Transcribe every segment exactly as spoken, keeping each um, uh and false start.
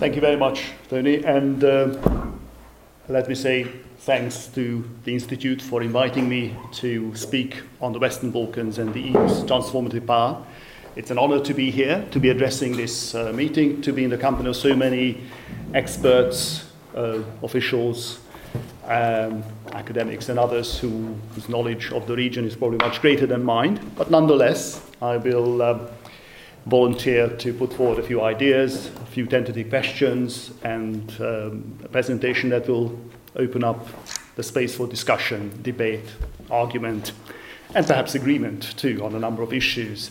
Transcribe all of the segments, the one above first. Thank you very much, Tony, and uh, let me say thanks to the Institute for inviting me to speak on the Western Balkans and the E U's transformative power. It's an honor to be here, to be addressing this uh, meeting, to be in the company of so many experts, uh, officials, um, academics and others who, whose knowledge of the region is probably much greater than mine. But nonetheless, I will uh, volunteer to put forward a few ideas, a few tentative questions, and um, a presentation that will open up the space for discussion, debate, argument, and perhaps agreement too on a number of issues.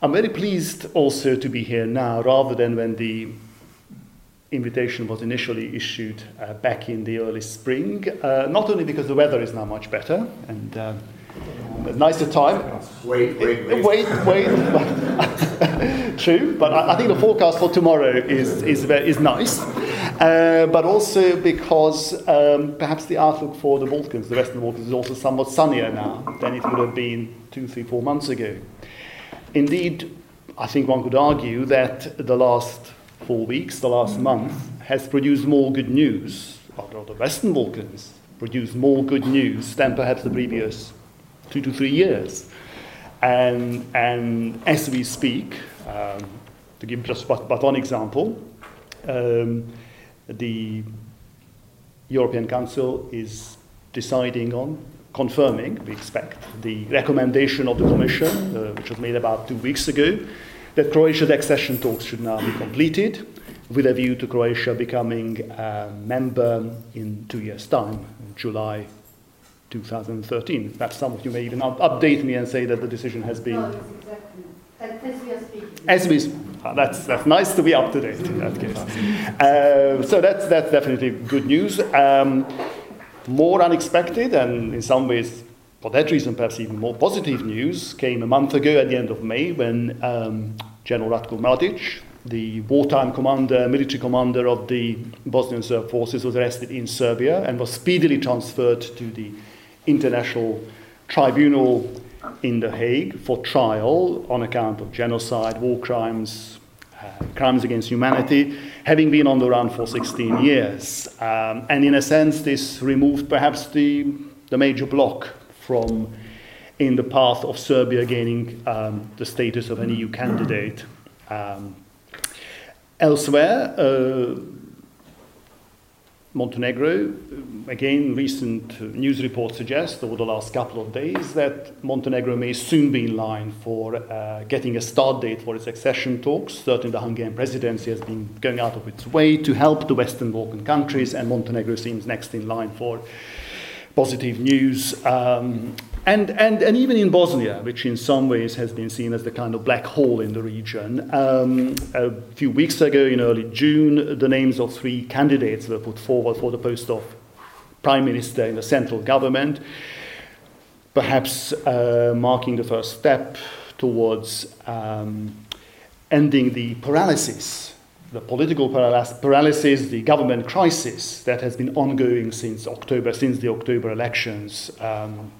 I'm very pleased also to be here now, rather than when the invitation was initially issued uh, back in the early spring, uh, not only because the weather is now much better, and uh, A nicer time. Wait, wait, wait. Wait, wait. True, but I, I think the forecast for tomorrow is is is nice, uh, but also because um, perhaps the outlook for the Balkans, the Western Balkans, is also somewhat sunnier now than it would have been two, three, four months ago. Indeed, I think one could argue that the last four weeks, the last month, has produced more good news, or the Western Balkans produced more good news than perhaps the previous two to three years. And and as we speak, um, to give just but, but one example, um, the European Council is deciding on, confirming, we expect, the recommendation of the Commission, uh, which was made about two weeks ago, that Croatia's accession talks should now be completed, with a view to Croatia becoming a member in two years' time, July two thousand thirteen. Perhaps some of you may even update me and say that the decision has been. No, it's exactly. As we are speaking. As we sp- ah, that's that's nice to be up to date in that case. Uh, so that's that's definitely good news. Um, more unexpected, and in some ways, for that reason, perhaps even more positive news came a month ago at the end of May, when um, General Ratko Mladic, the wartime commander, military commander of the Bosnian Serb forces, was arrested in Serbia and was speedily transferred to the International Tribunal in The Hague for trial on account of genocide, war crimes, uh, crimes against humanity, having been on the run for sixteen years. Um, and in a sense, this removed perhaps the, the major block from in the path of Serbia gaining um, the status of an E U candidate. Um, elsewhere, uh, Montenegro, again, recent news reports suggest over the last couple of days that Montenegro may soon be in line for uh, getting a start date for its accession talks. Certainly the Hungarian presidency has been going out of its way to help the Western Balkan countries, and Montenegro seems next in line for positive news. Um, and, and, and even in Bosnia, which in some ways has been seen as the kind of black hole in the region. Um, a few weeks ago, in early June, the names of three candidates were put forward for the post of Prime Minister in the central government, perhaps uh, marking the first step towards um, ending the paralysis, the political paralysis, the government crisis that has been ongoing since October, since the October elections. Um,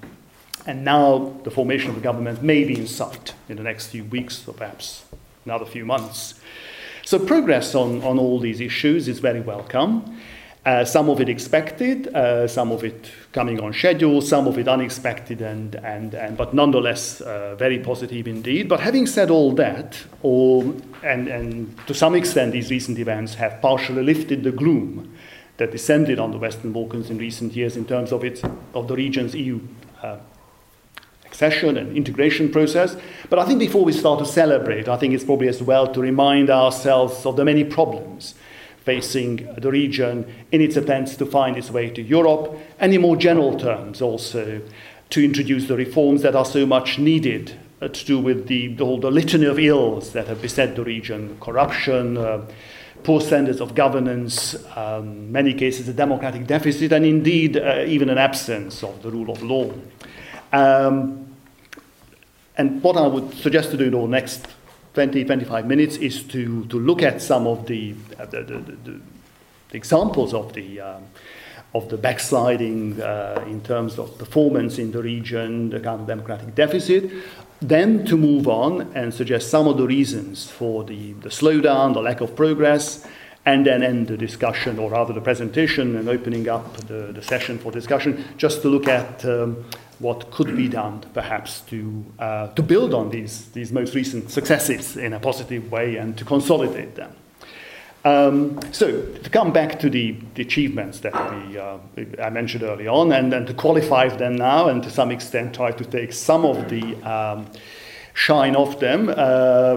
and now the formation of the government may be in sight in the next few weeks, or perhaps another few months. So progress on, on all these issues is very welcome. Uh, some of it expected, uh, some of it coming on schedule, some of it unexpected, and and, and but nonetheless uh, very positive indeed. But having said all that, all, and, and to some extent these recent events have partially lifted the gloom that descended on the Western Balkans in recent years in terms of its of the region's E U uh, accession and integration process. But I think before we start to celebrate, I think it's probably as well to remind ourselves of the many problems facing the region in its attempts to find its way to Europe, and in more general terms also to introduce the reforms that are so much needed uh, to do with the, the whole the litany of ills that have beset the region: corruption, uh, poor standards of governance, um, many cases a democratic deficit, and indeed uh, even an absence of the rule of law. Um, and what I would suggest to do in our next twenty, twenty-five minutes is to, to look at some of the, uh, the, the, the, the examples of the um, of the backsliding uh, in terms of performance in the region, the kind of democratic deficit, Then to move on and suggest some of the reasons for the, the slowdown, the lack of progress, and then end the discussion, or rather the presentation, and opening up the, the session for discussion, just to look at um, what could be done, perhaps, to uh, to build on these, these most recent successes in a positive way and to consolidate them. Um, so, to come back to the, the achievements that we, uh, I mentioned early on, and then to qualify them now, and to some extent try to take some of the um, shine off them, uh,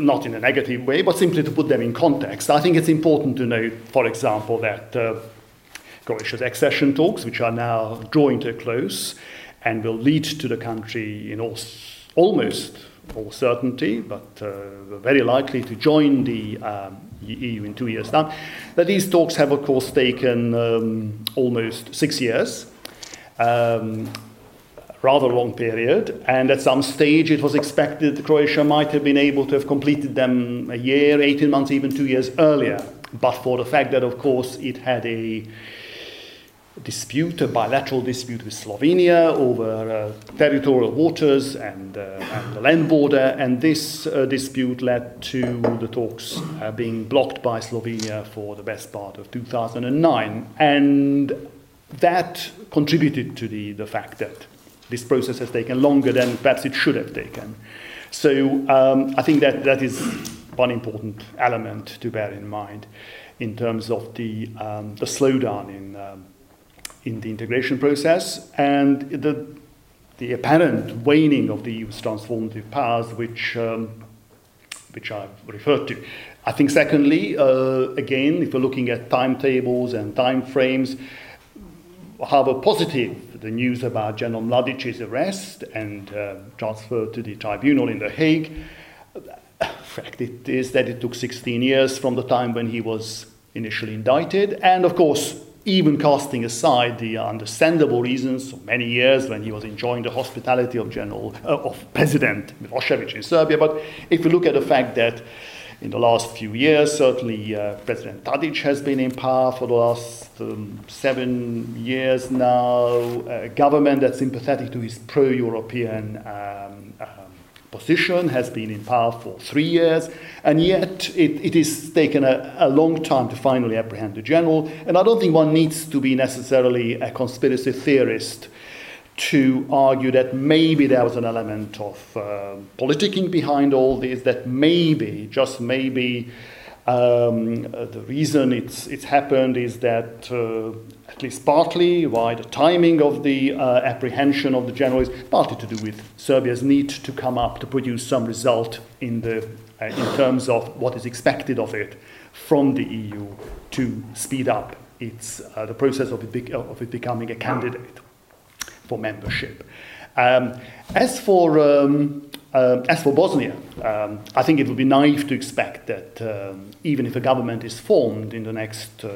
not in a negative way, but simply to put them in context. I think it's important to note, for example, that uh, Croatia's accession talks, which are now drawing to a close, and will lead to the country in all, almost all certainty, but uh, very likely to join the um, E U in two years' time, that these talks have, of course, taken um, almost six years, um, rather long period, and at some stage it was expected that Croatia might have been able to have completed them a year, eighteen months, even two years earlier, but for the fact that, of course, it had a dispute, a bilateral dispute with Slovenia over uh, territorial waters and, uh, and the land border, and this uh, dispute led to the talks uh, being blocked by Slovenia for the best part of two thousand nine, and that contributed to the, the fact that this process has taken longer than perhaps it should have taken. So um, I think that that is one important element to bear in mind in terms of the, um, the slowdown in um, in the integration process, and the, the apparent waning of the E U's transformative powers, which um, which I've referred to. I think secondly, uh, again, if we're looking at timetables and timeframes, however positive the news about General Mladic's arrest and uh, transfer to the tribunal in The Hague, the fact it is that it took sixteen years from the time when he was initially indicted, and of course, even casting aside the understandable reasons for many years when he was enjoying the hospitality of General uh, of President Milosevic in Serbia. But if we look at the fact that in the last few years, certainly uh, President Tadic has been in power for the last um, seven years now, a government that's sympathetic to his pro-European um, um, position has been in power for three years, and yet it, it is taken a, a long time to finally apprehend the general. And I don't think one needs to be necessarily a conspiracy theorist to argue that maybe there was an element of uh, politicking behind all this, that maybe, just maybe, um, uh, the reason it's, it's happened is that, uh, at least partly, why the timing of the uh, apprehension of the general is partly to do with Serbia's need to come up to produce some result in the uh, in terms of what is expected of it from the E U to speed up its uh, the process of it, be- of it becoming a candidate for membership. Um, as for um, Uh, as for Bosnia, um, I think it would be naive to expect that um, even if a government is formed in the next uh,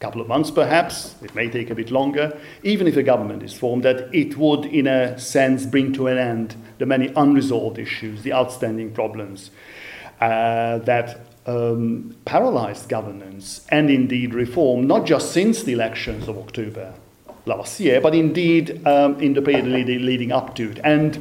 couple of months perhaps, it may take a bit longer, even if a government is formed, that it would in a sense bring to an end the many unresolved issues, the outstanding problems uh, that um, paralyzed governance and indeed reform, not just since the elections of October last year, but indeed um, in the period leading up to it. And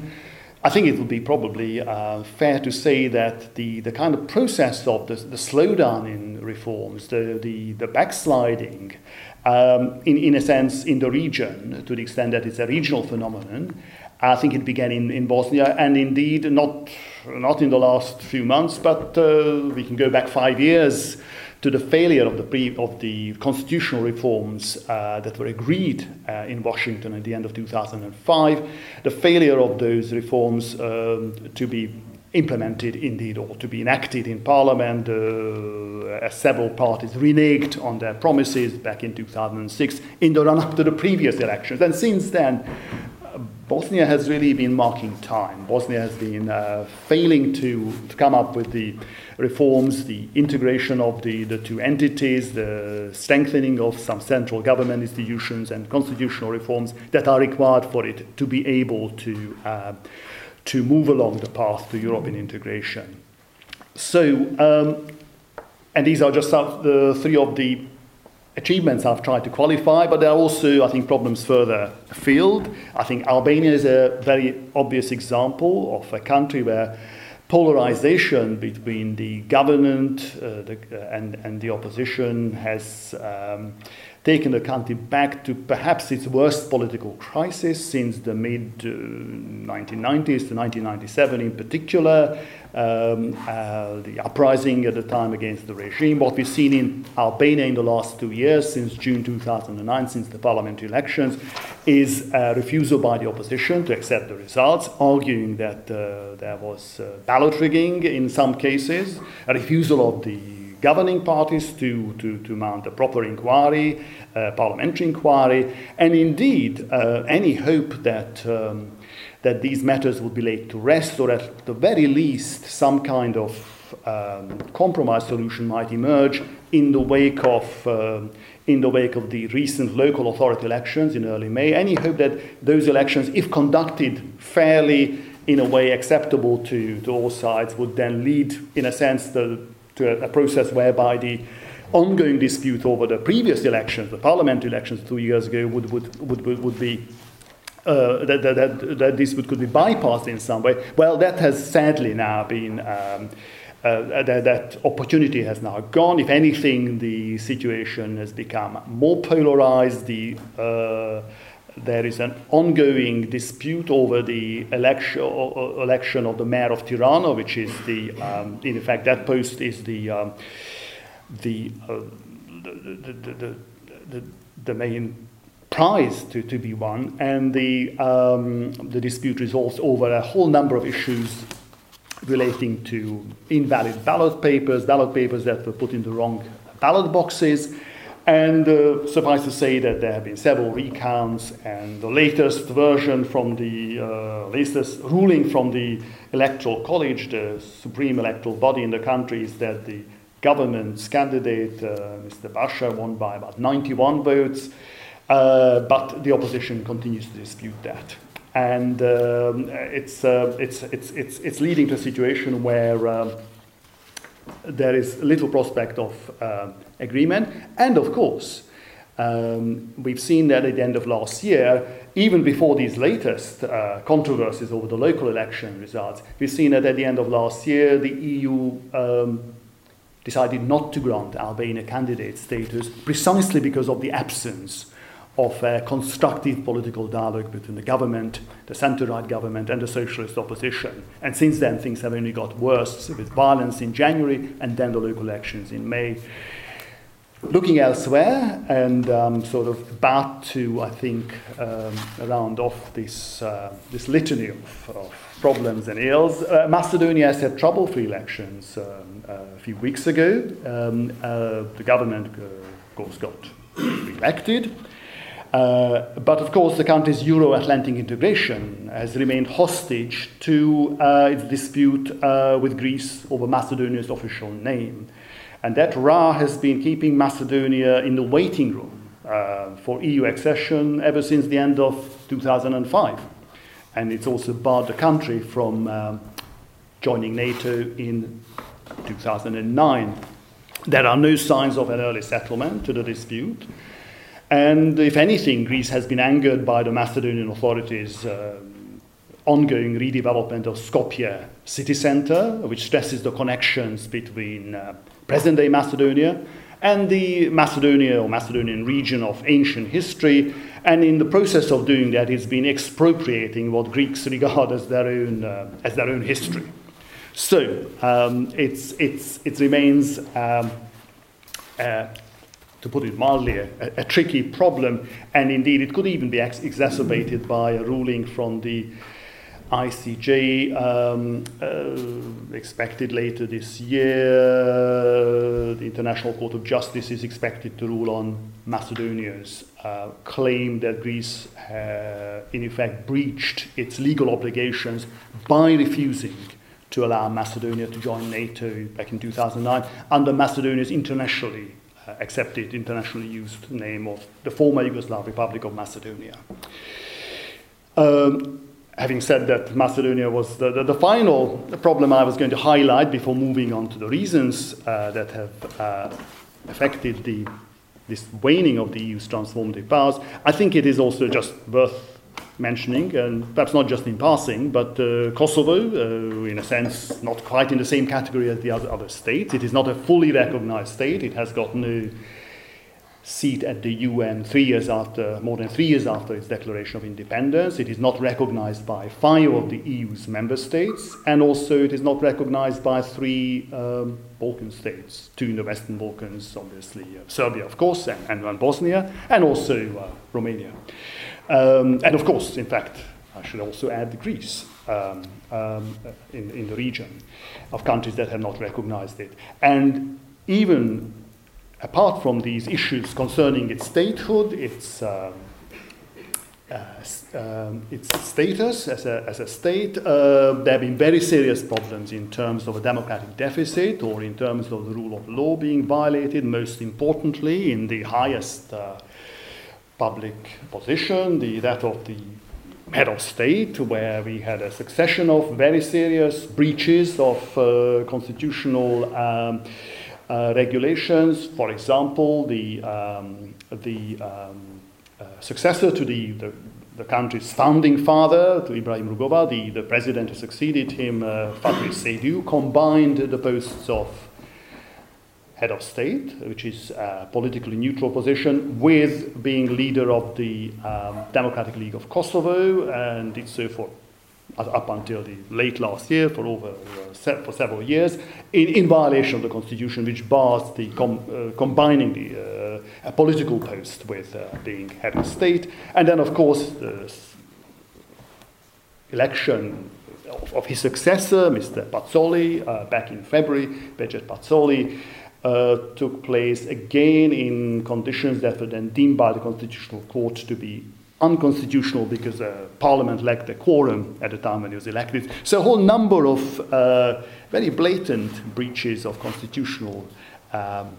I think it would be probably uh, fair to say that the, the kind of process of the, the slowdown in reforms, the the, the backsliding, um, in, in a sense, in the region, to the extent that it's a regional phenomenon, I think it began in, in Bosnia, and indeed not, not in the last few months, but uh, we can go back five years to the failure of the pre, of the constitutional reforms uh, that were agreed uh, in Washington at the end of two thousand five, the failure of those reforms um, to be implemented indeed, or to be enacted in Parliament, uh, as several parties reneged on their promises back in two thousand six in the run-up to the previous elections. And since then, Bosnia has really been marking time. Bosnia has been uh, failing to, to come up with the reforms, the integration of the, the two entities, the strengthening of some central government institutions and constitutional reforms that are required for it to be able to, uh, to move along the path to European integration. So, um, and these are just some, the three of the achievements I've tried to qualify, but there are also, I think, problems further afield. I think Albania is a very obvious example of a country where polarization between the government uh, the, uh, and, and the opposition has um, taken the country back to perhaps its worst political crisis since the mid nineteen nineties to nineteen ninety-seven in particular, um, uh, the uprising at the time against the regime. What we've seen in Albania in the last two years, since June two thousand nine, since the parliamentary elections, is a refusal by the opposition to accept the results, arguing that uh, there was uh, ballot rigging in some cases, a refusal of the governing parties to, to, to mount a proper inquiry, uh, parliamentary inquiry, and indeed uh, any hope that, um, that these matters would be laid to rest, or at the very least some kind of um, compromise solution might emerge in the wake of um, in the wake of the recent local authority elections in early May. Any hope that those elections, if conducted fairly, in a way acceptable to, to all sides, would then lead, in a sense, the to a, a process whereby the ongoing dispute over the previous elections, the parliamentary elections two years ago, would would would, would be uh, that that that that dispute could be bypassed in some way. Well, that has sadly now been. Um, Uh, that, that opportunity has now gone. If anything, the situation has become more polarized. The, uh, there is an ongoing dispute over the election, uh, election of the mayor of Tirana, which is the, um, in fact, that post is the um, the, uh, the, the, the, the the main prize to, to be won, and the um, the dispute resolves over a whole number of issues relating to invalid ballot papers, ballot papers that were put in the wrong ballot boxes. And uh, suffice to say that there have been several recounts, and the latest version from the uh, latest ruling from the Electoral College, the supreme electoral body in the country, is that the government's candidate, uh, Mister Basha, won by about ninety-one votes, uh, but the opposition continues to dispute that. And um, it's, uh, it's, it's, it's, it's leading to a situation where um, there is little prospect of uh, agreement. And of course, um, we've seen that at the end of last year, even before these latest uh, controversies over the local election results, we've seen that at the end of last year, the E U um, decided not to grant Albania candidate status precisely because of the absence of a constructive political dialogue between the government, the centre-right government, and the socialist opposition. And since then, things have only got worse, with violence in January and then the local elections in May. Looking elsewhere, and um, sort of about to, I think, um, round off this uh, this litany of, of problems and ills, uh, Macedonia has had trouble-free elections um, a few weeks ago. Um, uh, the government, uh, of course, got elected. Uh, but of course, the country's Euro-Atlantic integration has remained hostage to uh, its dispute uh, with Greece over Macedonia's official name. And that row has been keeping Macedonia in the waiting room uh, for E U accession ever since the end of two thousand five. And it's also barred the country from uh, joining NATO in two thousand nine. There are no signs of an early settlement to the dispute. And if anything, Greece has been angered by the Macedonian authorities' uh, ongoing redevelopment of Skopje city centre, which stresses the connections between uh, present-day Macedonia and the Macedonia or Macedonian region of ancient history. And in the process of doing that, it's been expropriating what Greeks regard as their own, uh, as their own history. So um, it's, it's, it remains... Um, uh, to put it mildly, a, a tricky problem, and indeed it could even be ex- exacerbated by a ruling from the I C J um, uh, expected later this year. The International Court of Justice is expected to rule on Macedonia's uh, claim that Greece uh, in effect breached its legal obligations by refusing to allow Macedonia to join NATO back in two thousand nine under Macedonia's internationally accepted, internationally used name of the former Yugoslav Republic of Macedonia. Um, having said that, Macedonia was the, the, the final problem I was going to highlight before moving on to the reasons uh, that have uh, affected the this waning of the E U's transformative powers. I think it is also just worth mentioning, and perhaps not just in passing, but uh, Kosovo, uh, in a sense, not quite in the same category as the other, other states. It is not a fully recognized state. It has gotten a seat at the U N three years after, more than three years after its declaration of independence. It is not recognized by five of the E U's member states, and also it is not recognized by three um, Balkan states, two in the Western Balkans, obviously, uh, Serbia, of course, and, and, and Bosnia, and also uh, Romania. Um, and of course, in fact, I should also add Greece um, um, in, in the region of countries that have not recognized it. And even apart from these issues concerning its statehood, its um, uh, um, its status as a, as a state, uh, there have been very serious problems in terms of a democratic deficit or in terms of the rule of law being violated, most importantly in the highest uh, public position, the, that of the head of state, where we had a succession of very serious breaches of uh, constitutional um, uh, regulations. For example, the um, the um, uh, successor to the, the the country's founding father, to Ibrahim Rugova, the, the president who succeeded him, uh, Fatih Seydou, combined the posts of head of state, which is a politically neutral position, with being leader of the um, Democratic League of Kosovo, and did so for up until the late last year for over uh, se- for several years, in, in violation of the constitution, which bars the com- uh, combining the uh, a political post with uh, being head of state, and then of course the election of, of his successor, Mister Pazzoli, uh, back in February, Becet Pazzoli. Uh, took place again in conditions that were then deemed by the Constitutional Court to be unconstitutional because uh, Parliament lacked a quorum at the time when it was elected. So a whole number of uh, very blatant breaches of constitutional um,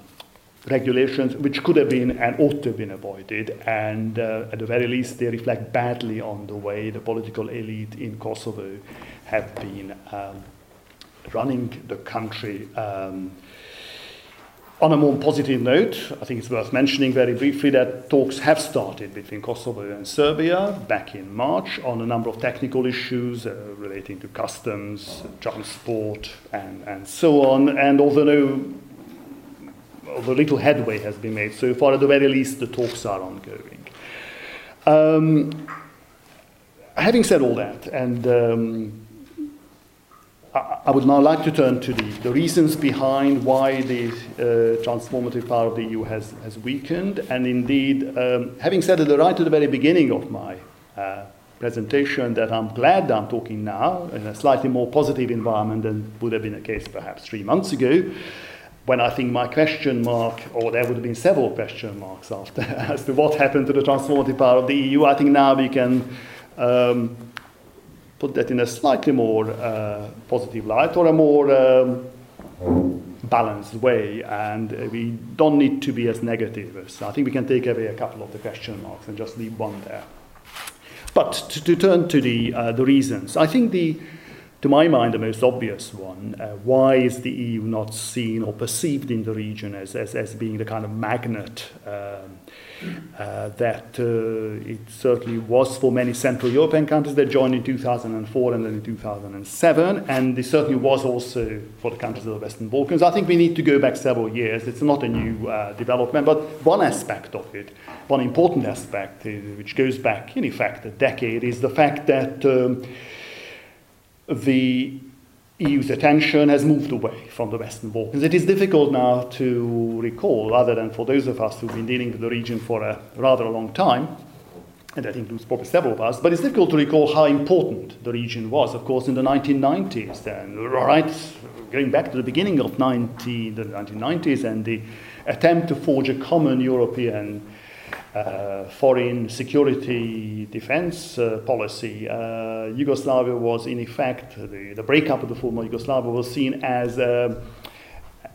regulations which could have been and ought to have been avoided, and uh, at the very least they reflect badly on the way the political elite in Kosovo have been um, running the country. Um, On a more positive note, I think it's worth mentioning very briefly that talks have started between Kosovo and Serbia back in March on a number of technical issues uh, relating to customs, transport, and, and so on. And although, no, although little headway has been made so far, at the very least the talks are ongoing. Um, having said all that, and um, I would now like to turn to the, the reasons behind why the uh, transformative power of the E U has, has weakened. And indeed, um, having said it right at the very beginning of my uh, presentation that I'm glad that I'm talking now in a slightly more positive environment than would have been the case perhaps three months ago, when I think my question mark, or there would have been several question marks after, as to what happened to the transformative power of the E U. I think now we can Um, put that in a slightly more uh, positive light or a more um, balanced way, and we don't need to be as negative. So I think we can take away a couple of the question marks and just leave one there. But to, to turn to the uh, the reasons, I think the, to my mind, the most obvious one, uh, why is the E U not seen or perceived in the region as as, as being the kind of magnet um, uh, that uh, it certainly was for many Central European countries that joined in two thousand four and then in two thousand seven, and it certainly was also for the countries of the Western Balkans. I think we need to go back several years. It's not a new uh, development, but one aspect of it, one important aspect, is, which goes back, in effect, a decade, is the fact that Um, the E U's attention has moved away from the Western Balkans. It is difficult now to recall, other than for those of us who've been dealing with the region for a rather a long time, and that includes probably several of us, but it's difficult to recall how important the region was, of course, in the nineteen nineties, and right, going back to the beginning of nineteen, the nineteen nineties and the attempt to forge a common European Uh, foreign security defense uh, policy. Uh, Yugoslavia was, in effect, the, the breakup of the former Yugoslavia was seen as a,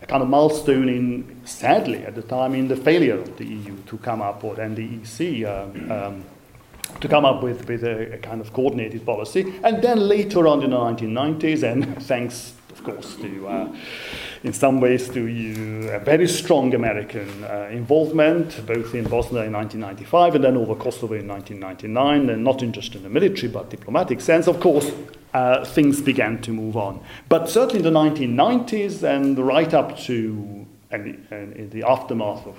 a kind of milestone in, sadly, at the time, in the failure of the E U to come up, or and the E C um, um, to come up with, with a, a kind of coordinated policy. And then later on in the nineteen nineties, and thanks, of course, to uh, in some ways to a very strong American uh, involvement, both in Bosnia in nineteen ninety-five and then over Kosovo in nineteen ninety-nine, and not in just in the military but diplomatic sense, of course. Uh, things began to move on. But certainly the nineteen nineties and right up to and, and in the aftermath of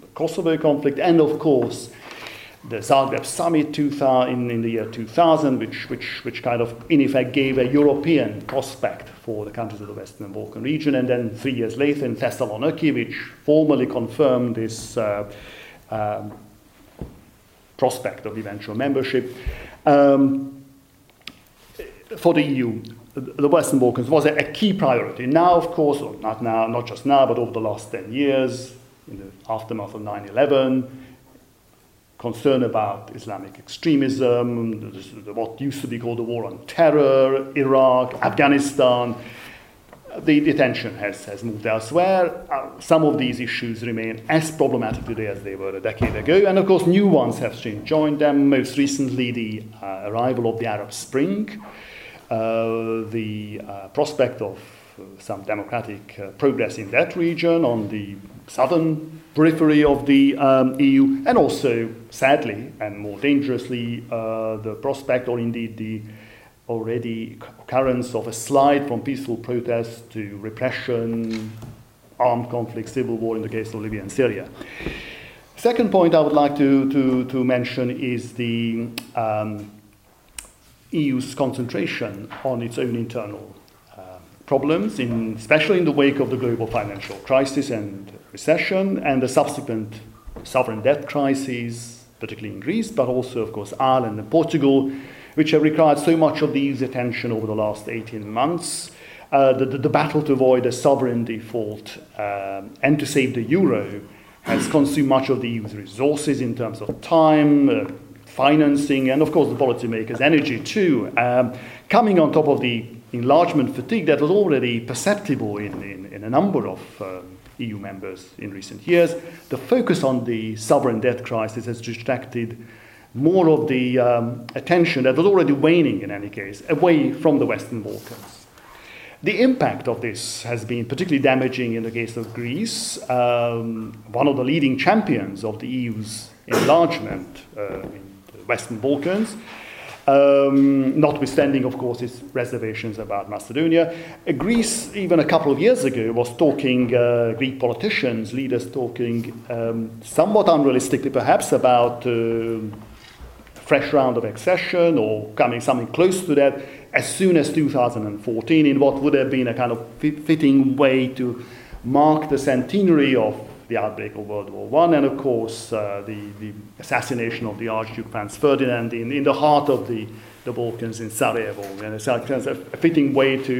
the Kosovo conflict, and of course the Zagreb summit two thousand, in, in the year two thousand, which, which, which kind of in effect gave a European prospect for the countries of the Western Balkan region, and then three years later in Thessaloniki, which formally confirmed this uh, um, prospect of eventual membership. Um, For the E U, the Western Balkans was a key priority. Now, of course, or not now, not just now, but over the last ten years, in the aftermath of nine eleven, concern about Islamic extremism, what used to be called the war on terror, Iraq, Afghanistan, the attention has, has moved elsewhere. Some of these issues remain as problematic today as they were a decade ago, and of course new ones have joined them, most recently the uh, arrival of the Arab Spring, Uh, the uh, prospect of uh, some democratic uh, progress in that region on the southern periphery of the um, E U, and also, sadly and more dangerously, uh, the prospect or indeed the already occurrence of a slide from peaceful protests to repression, armed conflict, civil war in the case of Libya and Syria. Second point I would like to, to, to mention is the um, E U's concentration on its own internal uh, problems, in, especially in the wake of the global financial crisis and recession and the subsequent sovereign debt crises, particularly in Greece, but also, of course, Ireland and Portugal, which have required so much of the E U's attention over the last eighteen months. Uh, the, the, the battle to avoid a sovereign default um, and to save the euro has consumed much of the E U's resources in terms of time, uh, financing, and of course the policymakers' energy too, um, coming on top of the enlargement fatigue that was already perceptible in, in, in a number of um, E U members in recent years. The focus on the sovereign debt crisis has distracted more of the um, attention that was already waning, in any case, away from the Western Balkans. The impact of this has been particularly damaging in the case of Greece, um, one of the leading champions of the E U's enlargement uh, Western Balkans, um, notwithstanding, of course, its reservations about Macedonia. Uh, Greece, even a couple of years ago, was talking, uh, Greek politicians, leaders talking um, somewhat unrealistically, perhaps, about uh, a fresh round of accession or coming something close to that as soon as two thousand fourteen, in what would have been a kind of fit- fitting way to mark the centenary of the outbreak of World War One, and of course uh, the, the assassination of the Archduke Franz Ferdinand in, in the heart of the, the Balkans in Sarajevo. And it's a, a fitting way to,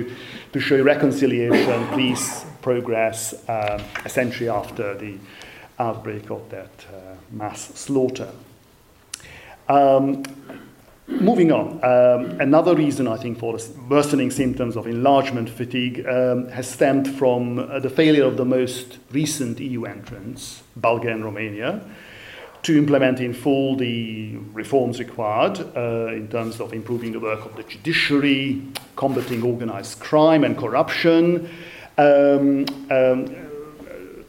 to show reconciliation, peace, progress, um, a century after the outbreak of that uh, mass slaughter. Um, Moving on, um, another reason I think for the worsening symptoms of enlargement fatigue um, has stemmed from uh, the failure of the most recent E U entrants, Bulgaria and Romania, to implement in full the reforms required uh, in terms of improving the work of the judiciary, combating organised crime and corruption, um, um,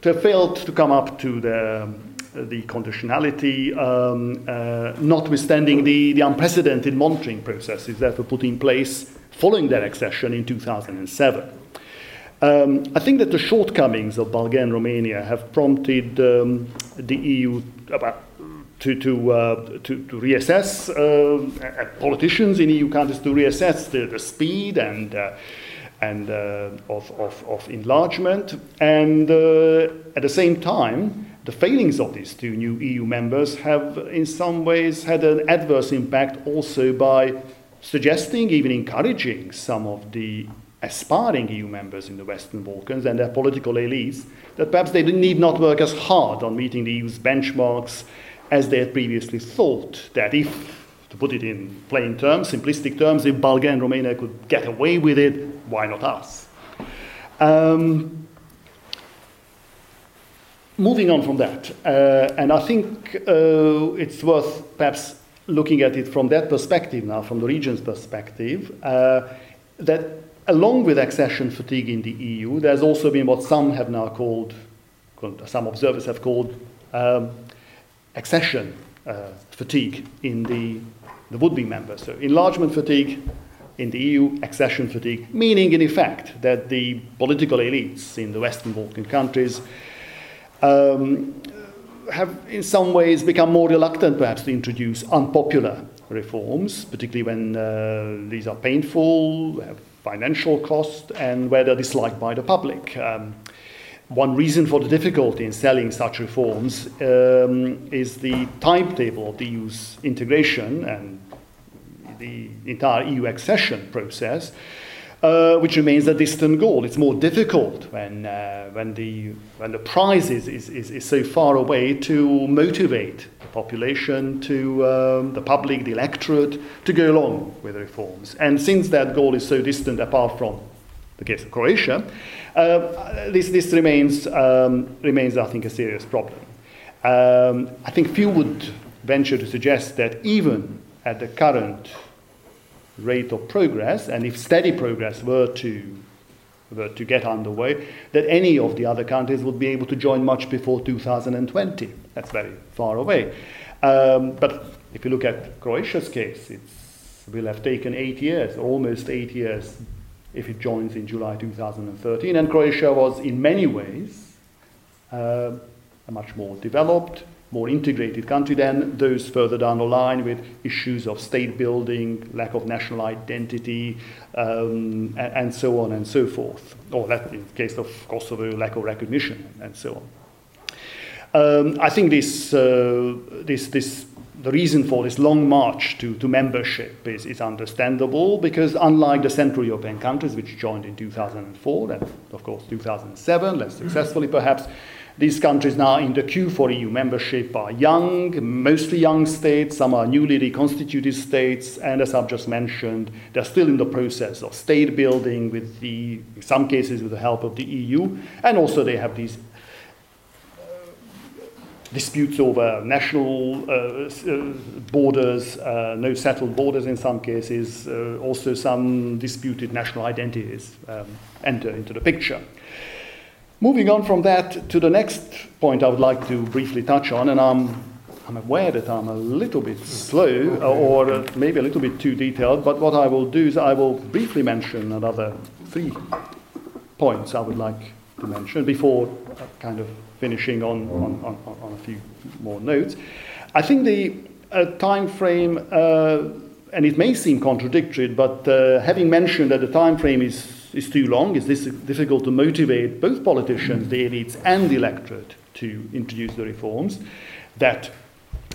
to fail to come up to the the conditionality, um, uh, notwithstanding the, the unprecedented monitoring processes that were put in place following their accession in two thousand seven. Um, I think that the shortcomings of Bulgaria and Romania have prompted um, the E U to, to, uh, to, to reassess, uh, politicians in E U countries to reassess the, the speed and uh, and uh, of, of, of enlargement, and uh, at the same time, the failings of these two new E U members have in some ways had an adverse impact also by suggesting, even encouraging, some of the aspiring E U members in the Western Balkans and their political elites that perhaps they need not work as hard on meeting the E U's benchmarks as they had previously thought. That if, to put it in plain terms, simplistic terms, if Bulgaria and Romania could get away with it, why not us? Um, Moving on from that, uh, and I think uh, it's worth perhaps looking at it from that perspective now, from the region's perspective, uh, that along with accession fatigue in the E U, there's also been what some have now called, some observers have called, um, accession uh, fatigue in the, the would-be members. So enlargement fatigue in the E U, accession fatigue, meaning in effect that the political elites in the Western Balkan countries um, have in some ways become more reluctant perhaps to introduce unpopular reforms, particularly when uh, these are painful, have financial cost, and where they're disliked by the public. Um, one reason for the difficulty in selling such reforms um, is the timetable of the E U's integration and the entire E U accession process, uh, which remains a distant goal. It's more difficult when uh, when the when the prize is, is, is, is so far away to motivate the population, to um, the public, the electorate, to go along with the reforms. And since that goal is so distant, apart from the case of Croatia, uh, this this remains um, remains I think a serious problem. Um, I think few would venture to suggest that even at the current rate of progress, and if steady progress were to were to get underway, that any of the other countries would be able to join much before two thousand twenty. That's very far away. Um, but if you look at Croatia's case, it will have taken eight years, almost eight years, if it joins in July two thousand thirteen, and Croatia was in many ways uh, a much more developed, more integrated country than those further down the line, with issues of state building, lack of national identity, um, and, and so on and so forth. Or that in the case of Kosovo, lack of recognition and so on. Um, I think this, uh, this, this, the reason for this long march to, to membership is, is understandable, because unlike the Central European countries, which joined in two thousand four and of course two thousand seven, less successfully perhaps, these countries now in the queue for E U membership are young, mostly young states, some are newly reconstituted states, and as I've just mentioned, they're still in the process of state building with the, in some cases with the help of the E U, and also they have these uh, disputes over national uh, uh, borders, uh, no settled borders in some cases, uh, also some disputed national identities um, enter into the picture. Moving on from that to the next point I would like to briefly touch on, and I'm, I'm aware that I'm a little bit slow or maybe a little bit too detailed, but what I will do is I will briefly mention another three points I would like to mention before kind of finishing on, on, on, on a few more notes. I think the uh, time frame, uh, and it may seem contradictory, but uh, having mentioned that the time frame is It's too long, it's difficult to motivate both politicians, the elites and the electorate to introduce the reforms that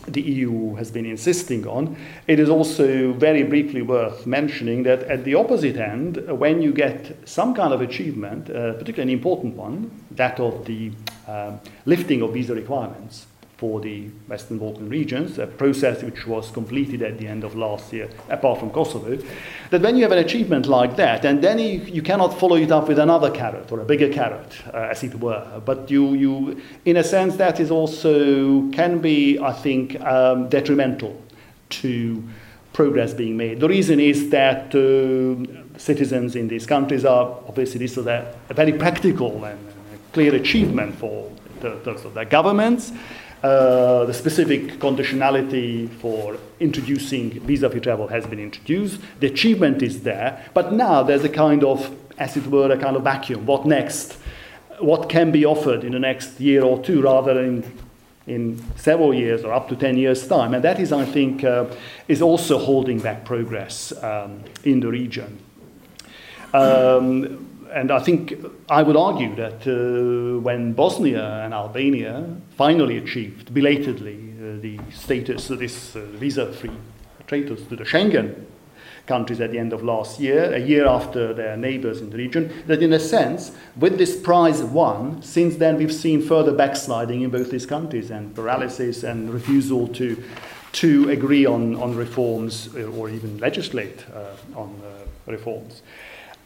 the E U has been insisting on. It is also very briefly worth mentioning that at the opposite end, when you get some kind of achievement, uh, particularly an important one, that of the uh, lifting of visa requirements for the Western Balkan regions, a process which was completed at the end of last year, apart from Kosovo, that when you have an achievement like that, and then you, you cannot follow it up with another carrot, or a bigger carrot, uh, as it were. But you, you, in a sense, that is also, can be, I think, um, detrimental to progress being made. The reason is that uh, citizens in these countries are, obviously this is a, a very practical and clear achievement for the, the, their governments. Uh, the specific conditionality for introducing visa-free travel has been introduced. The achievement is there, but now there's a kind of, as it were, a kind of vacuum. What next? What can be offered in the next year or two, rather than in, in several years or up to ten years' time? And that is, I think, uh, is also holding back progress um, in the region. Um, And I think I would argue that uh, when Bosnia and Albania finally achieved belatedly uh, the status of this uh, visa-free status to the Schengen countries at the end of last year, a year after their neighbours in the region, that in a sense, with this prize won, since then we've seen further backsliding in both these countries and paralysis and refusal to to agree on, on reforms or even legislate uh, on uh, reforms.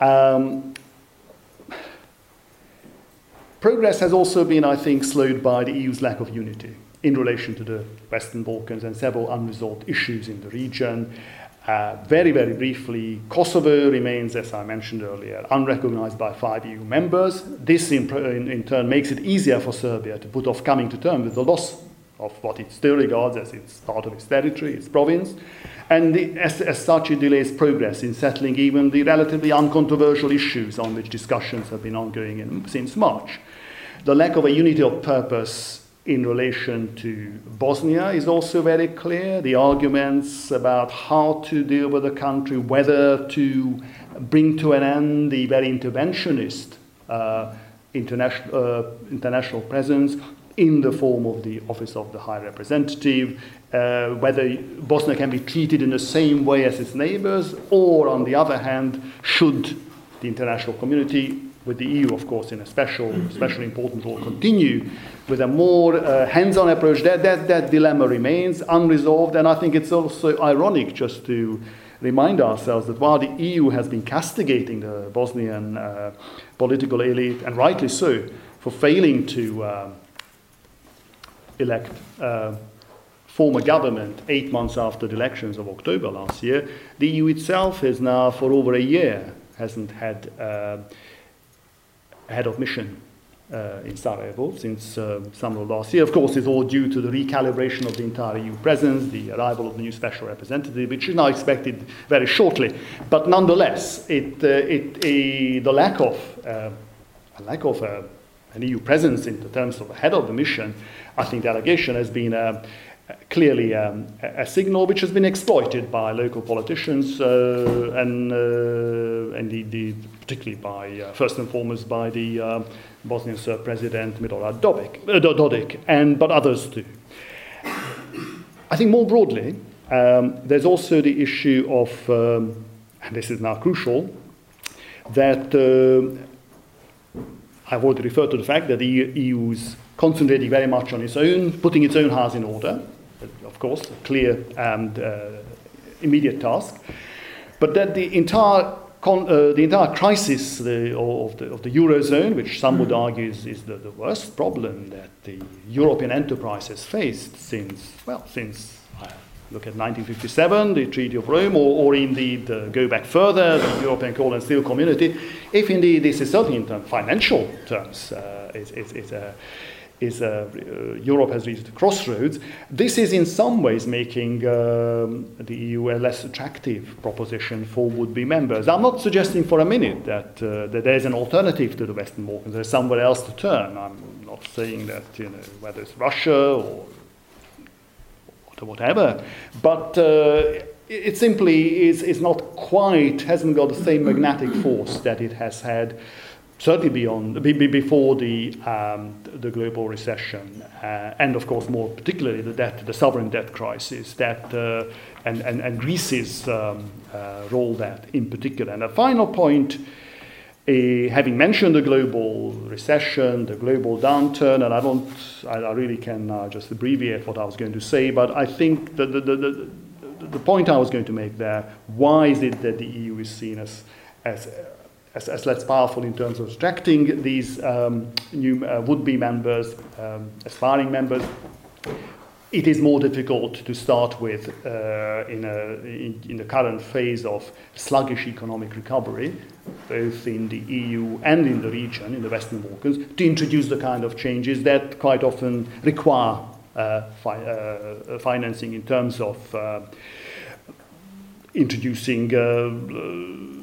Um, Progress has also been, I think, slowed by the E U's lack of unity in relation to the Western Balkans and several unresolved issues in the region. Uh, very, very briefly, Kosovo remains, as I mentioned earlier, unrecognized by five E U members. This, in, in, in turn, makes it easier for Serbia to put off coming to terms with the loss of what it still regards as its part of its territory, its province. And the, as, as such, it delays progress in settling even the relatively uncontroversial issues on which discussions have been ongoing in, since March. The lack of a unity of purpose in relation to Bosnia is also very clear. The arguments about how to deal with the country, whether to bring to an end the very interventionist uh, international, uh, international presence in the form of the Office of the High Representative, uh, whether Bosnia can be treated in the same way as its neighbours, or, on the other hand, should the international community, with the E U, of course, in a special, especially important role, continue with a more uh, hands-on approach. That, that, that dilemma remains unresolved, and I think it's also ironic just to remind ourselves that while the E U has been castigating the Bosnian uh, political elite, and rightly so, for failing to uh, elect uh, former government eight months after the elections of October last year, the E U itself has now, for over a year, hasn't had... Uh, head of mission uh, in Sarajevo since uh, summer of last year. Of course, it's all due to the recalibration of the entire E U presence, the arrival of the new special representative, which is now expected very shortly. But nonetheless, it, uh, it, a, the lack of, uh, a lack of uh, an E U presence in the terms of a head of the mission, I think the allegation has been uh, clearly um, a signal which has been exploited by local politicians uh, and, uh, and the, the particularly by, uh, first and foremost, by the uh, Bosnian Serb president Milorad Dodik, uh, Dodik, and but others too. I think more broadly, um, there's also the issue of, um, and this is now crucial, that uh, I've already referred to the fact that the E U's concentrating very much on its own, putting its own house in order, of course, a clear and uh, immediate task, but that the entire Con, uh, the entire crisis the, of, the, of the Eurozone, which some would argue is, is the, the worst problem that the European enterprise has faced since, well, since, uh, look at nineteen fifty-seven, the Treaty of Rome, or, or indeed uh, go back further, the European Coal and Steel Community, if indeed this is certainly in term, financial terms, uh, is, is, is a... Is uh, uh, Europe has reached a crossroads. This is in some ways making um, the E U a less attractive proposition for would-be members. I'm not suggesting for a minute that, uh, that there is an alternative to the Western Balkans. There's somewhere else to turn. I'm not saying that, you know, whether it's Russia or whatever, but uh, it simply is, is not quite, hasn't got the same magnetic force that it has had certainly beyond, be, be before the um, the global recession, uh, and of course more particularly the debt, the sovereign debt crisis, that uh, and, and and Greece's um, uh, role that in particular. And a final point, uh, having mentioned the global recession, the global downturn, and I don't, I, I really can uh, just abbreviate what I was going to say, but I think that the the, the the point I was going to make there, why is it that the E U is seen as as As, as less powerful in terms of attracting these um, new uh, would-be members, um, aspiring members? It is more difficult to start with uh, in, a, in, in the current phase of sluggish economic recovery, both in the E U and in the region, in the Western Balkans, to introduce the kind of changes that quite often require uh, fi- uh, financing in terms of uh, introducing Uh, uh,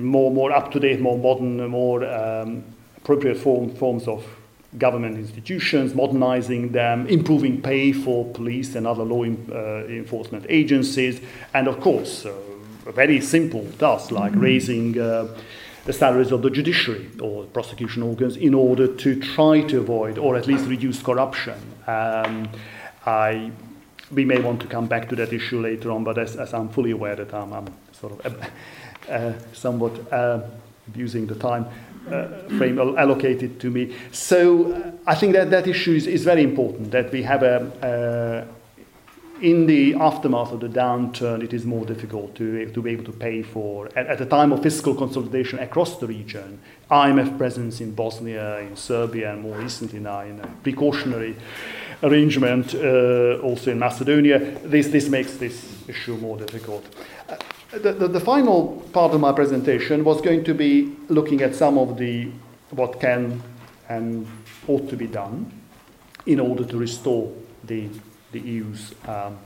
More, more up-to-date, more modern, more um, appropriate form, forms of government institutions, modernizing them, improving pay for police and other law in, uh, enforcement agencies, and of course, uh, a very simple task like raising uh, the salaries of the judiciary or prosecution organs in order to try to avoid or at least reduce corruption. Um, I, we may want to come back to that issue later on, but as, as I'm fully aware that I'm, I'm sort of... Uh, Uh, somewhat uh, abusing the time uh, frame allocated to me. So uh, I think that that issue is, is very important, that we have a, uh, in the aftermath of the downturn, it is more difficult to, to be able to pay for, at, at a time of fiscal consolidation across the region, I M F presence in Bosnia, in Serbia, and more recently now in a precautionary arrangement uh, also in Macedonia. This, this makes this issue more difficult. Uh, the, the, the final part of my presentation was going to be looking at some of the what can and ought to be done in order to restore the the E U's um,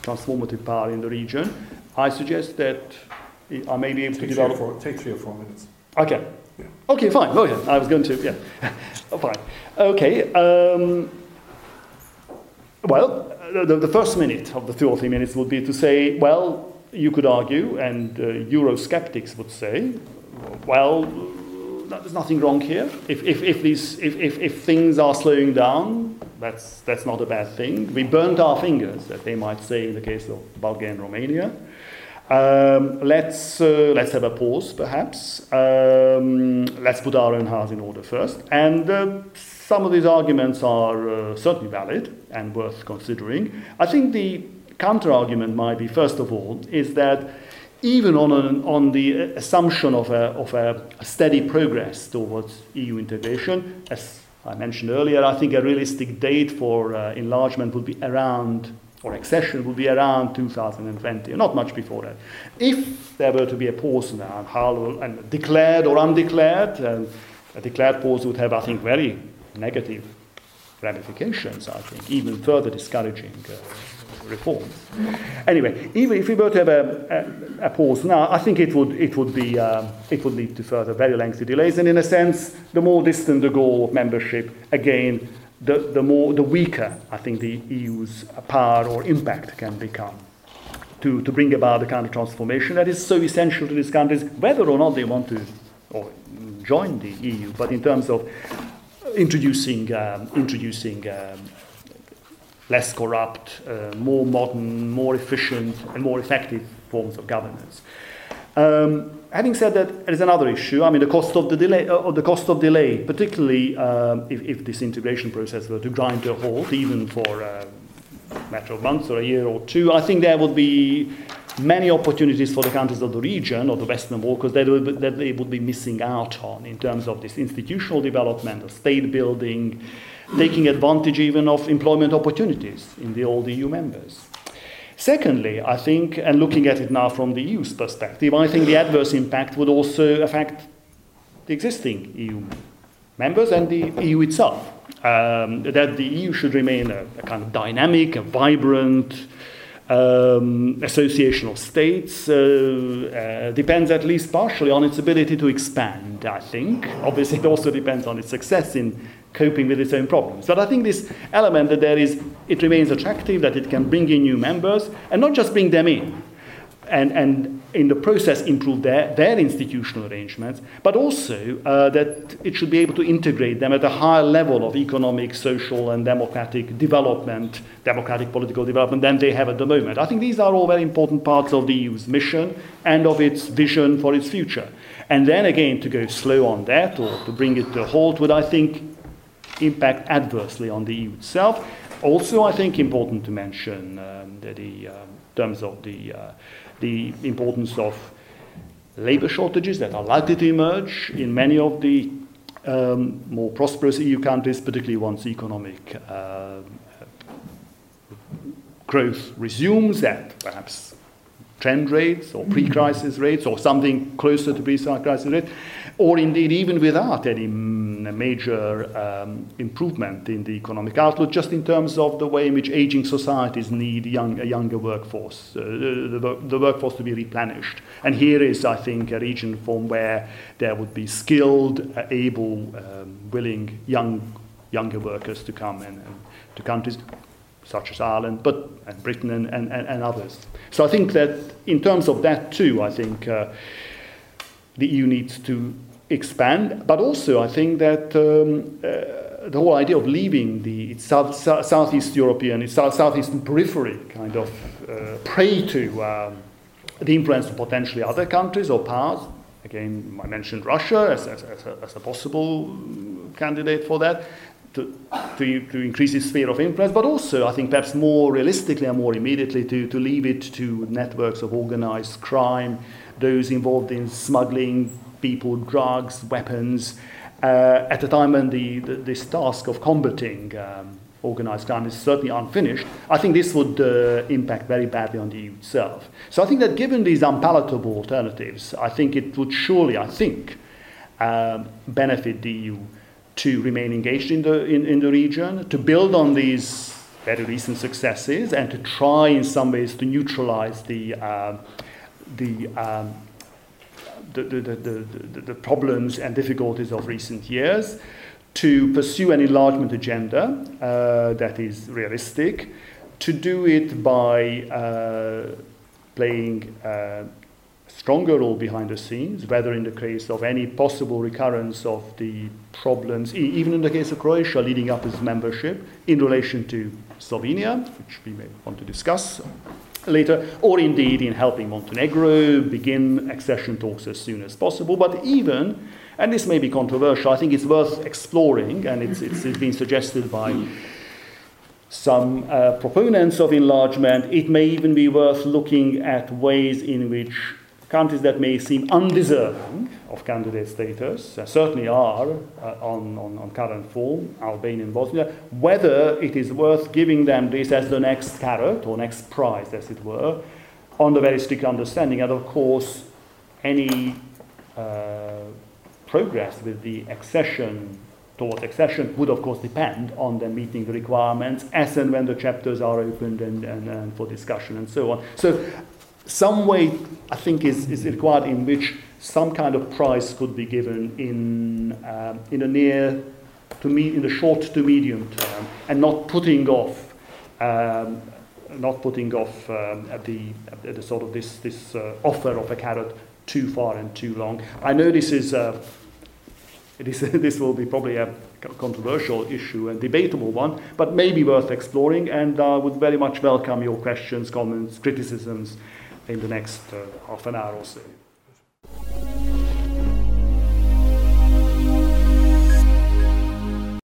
transformative power in the region. I suggest that I may be able take to develop... Four, take three or four minutes. Okay. Yeah. Okay, fine. Go ahead. I was going to... Yeah. oh, fine. Okay. Um, well, the, the first minute of the two or three minutes would be to say, well, you could argue, and uh, Eurosceptics would say, well, there's nothing wrong here. If, if, if, these, if, if, if things are slowing down, That's that's not a bad thing. We burnt our fingers, as they might say in the case of Bulgaria and Romania. Um, let's uh, let's have a pause, perhaps. Um, let's put our own house in order first. And uh, some of these arguments are uh, certainly valid and worth considering. I think the counter argument might be, first of all, is that even on an, on the assumption of a of a steady progress towards E U integration, as I mentioned earlier, I think a realistic date for uh, enlargement would be around, or accession would be around two thousand twenty, not much before that. If there were to be a pause now, how, and declared or undeclared, um, a declared pause would have, I think, very negative ramifications, I think, even further discouraging uh, reforms. Anyway, even if we were to have a, a, a pause now, I think it would it would be um, it would lead to further very lengthy delays. And in a sense, the more distant the goal of membership, again, the the more the weaker I think the E U's power or impact can become to to bring about the kind of transformation that is so essential to these countries, whether or not they want to or join the E U. But in terms of introducing um, introducing um, less corrupt, uh, more modern, more efficient, and more effective forms of governance. Um, having said that, there is another issue. I mean, the cost of the delay, uh, the cost of delay, particularly um, if, if this integration process were to grind to a halt, even for a matter of months or a year or two. I think there would be many opportunities for the countries of the region or the Western Balkans that, that they would be missing out on in terms of this institutional development, of state building, taking advantage even of employment opportunities in the old E U members. Secondly, I think, and looking at it now from the E U's perspective, I think the adverse impact would also affect the existing E U members and the E U itself. Um, that the E U should remain a, a kind of dynamic, a vibrant, Um, association of states uh, uh, depends at least partially on its ability to expand, I think. Obviously, it also depends on its success in coping with its own problems. But I think this element that there is, it remains attractive, that it can bring in new members, and not just bring them in, and, and in the process improve their, their institutional arrangements, but also uh, that it should be able to integrate them at a higher level of economic, social, and democratic development, democratic political development than they have at the moment. I think these are all very important parts of the E U's mission and of its vision for its future. And then again, to go slow on that or to bring it to a halt would, I think, impact adversely on the E U itself. Also, I think important to mention um, that the, uh, in terms of the uh, the importance of labor shortages that are likely to emerge in many of the um, more prosperous E U countries, particularly once economic uh, growth resumes at perhaps trend rates or pre-crisis rates or something closer to pre-crisis rates, or indeed even without any major um, improvement in the economic outlook, just in terms of the way in which aging societies need young, a younger workforce, uh, the, the, the workforce to be replenished. And here is, I think, a region from where there would be skilled, uh, able, um, willing young, younger workers to come and, and to countries such as Ireland, but and Britain and, and, and others. So I think that in terms of that too, I think uh, the E U needs to expand, but also I think that um, uh, the whole idea of leaving the South, South, Southeast European, South, Southeastern periphery kind of uh, prey to um, the influence of potentially other countries or powers. Again, I mentioned Russia as, as, as, a, as a possible candidate for that. to, to, to increase its sphere of influence, but also, I think, perhaps more realistically and more immediately to, to leave it to networks of organized crime, those involved in smuggling people, drugs, weapons, uh, at a time when the, the, this task of combating um, organized crime is certainly unfinished. I think this would uh, impact very badly on the E U itself. So I think that given these unpalatable alternatives, I think it would surely, I think, um, benefit the E U to remain engaged in the in, in the region, to build on these very recent successes, and to try in some ways to neutralize the um, the, um, the, the, the, the the problems and difficulties of recent years, to pursue an enlargement agenda uh, that is realistic, to do it by uh, playing uh, stronger role behind the scenes, whether in the case of any possible recurrence of the problems, e- even in the case of Croatia leading up its membership, in relation to Slovenia, which we may want to discuss later, or indeed in helping Montenegro begin accession talks as soon as possible. But even, and this may be controversial, I think it's worth exploring, and it's, it's, it's been suggested by some uh, proponents of enlargement, it may even be worth looking at ways in which countries that may seem undeserving of candidate status, uh, certainly are uh, on, on, on current form, Albania and Bosnia, whether it is worth giving them this as the next carrot or next prize, as it were, on the very strict understanding. And of course, any uh, progress with the accession, towards accession, would of course depend on them meeting the requirements as and when the chapters are opened and, and, and for discussion and so on. So, some way, I think, is, is required in which some kind of prize could be given in um, in the near to me in the short to medium term, and not putting off, um, not putting off um, at the at the sort of this this uh, offer of a carrot too far and too long. I know this is uh, this this will be probably a controversial issue and debatable one, but maybe worth exploring. And I uh, would very much welcome your questions, comments, criticisms in the next uh, half an hour or so.